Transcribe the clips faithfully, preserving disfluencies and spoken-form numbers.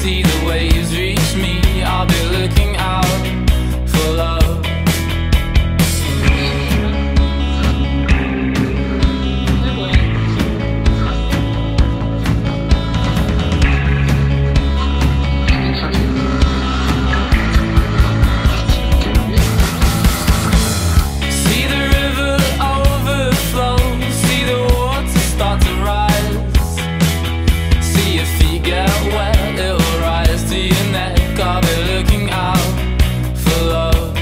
See the waves reach me, I'll be looking out for love. See the river overflow, see the water start to rise. See your feet get wet, I'll be looking out for love.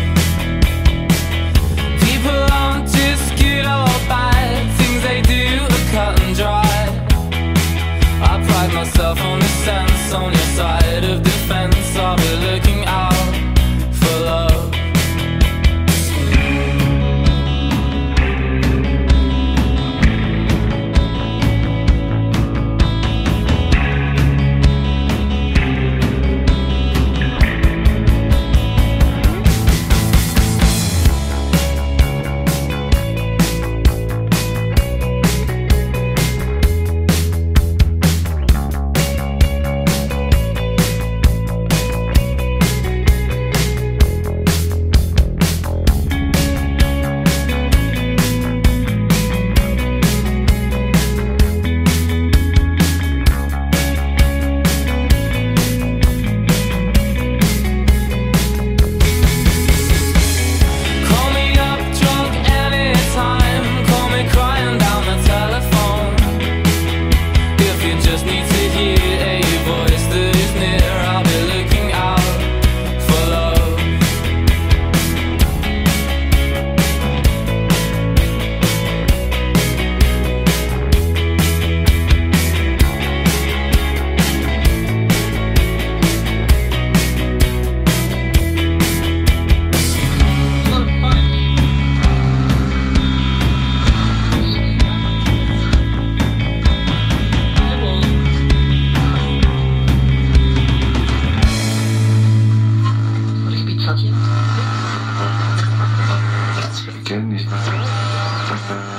People aren't just good or bad, things they do are cut and dry. I pride myself on the sense, on your side of defense. I'll be looking out for love. Again, it's not